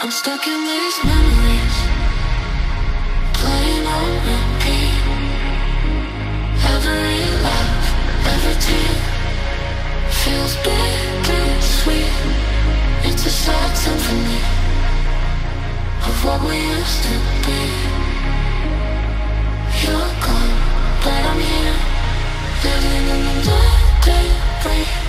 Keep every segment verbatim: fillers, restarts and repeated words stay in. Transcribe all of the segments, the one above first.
I'm stuck in these memories, playing on repeat. Every laugh, every tear feels bittersweet. It's a sad symphony of what we used to be. You're gone, but I'm here, living in the debris.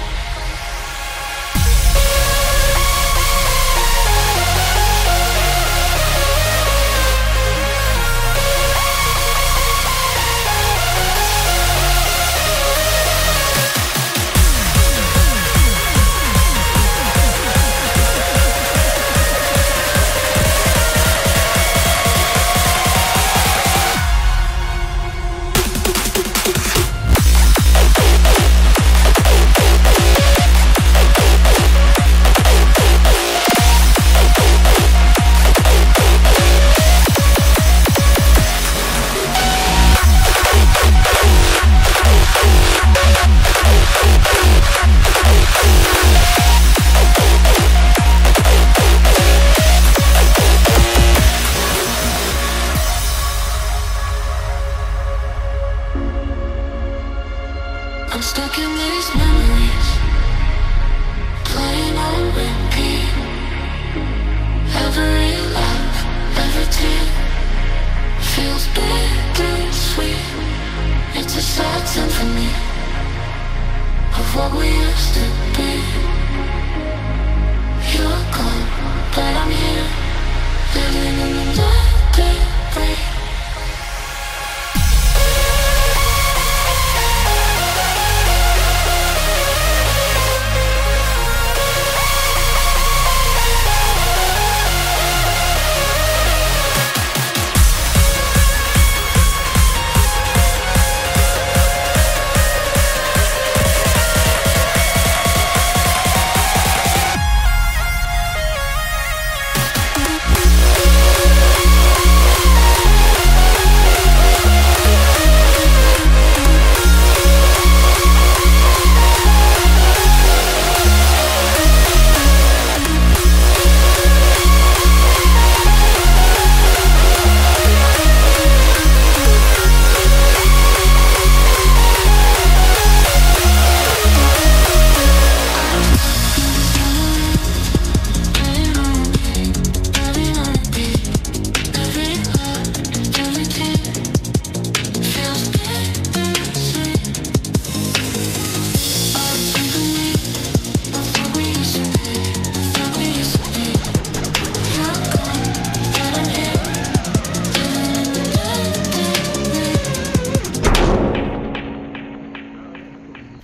I'm stuck in these memories, playing on repeat. Every laugh, every tear feels bittersweet. It's a sad symphony of what we used to be. You're gone, but I'm here, living in the debris.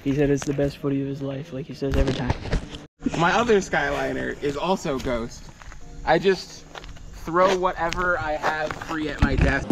He said it's the best footy of his life, like he says every time. My other Skyliner is also Ghost. I just throw whatever I have free at my desk.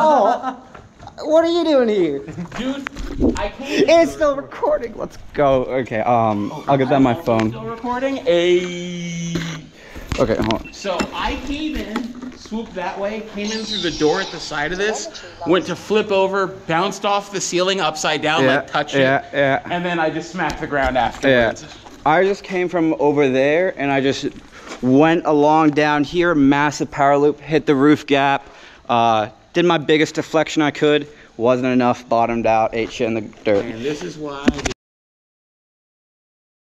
Oh, what are you doing here? Dude, I can't. It's still recording. Let's go. Okay, um, oh, I'll get that on my phone. Still recording? A. Okay, hold on. So I came in, swooped that way, came in through the door at the side of this, went to flip over, bounced off the ceiling upside down, yeah, like touch yeah, it, yeah. and then I just smacked the ground afterwards. Yeah. I just came from over there and I just went along down here, massive power loop, hit the roof gap, uh, did my biggest deflection I could, wasn't enough, bottomed out, ate shit in the dirt. And this is why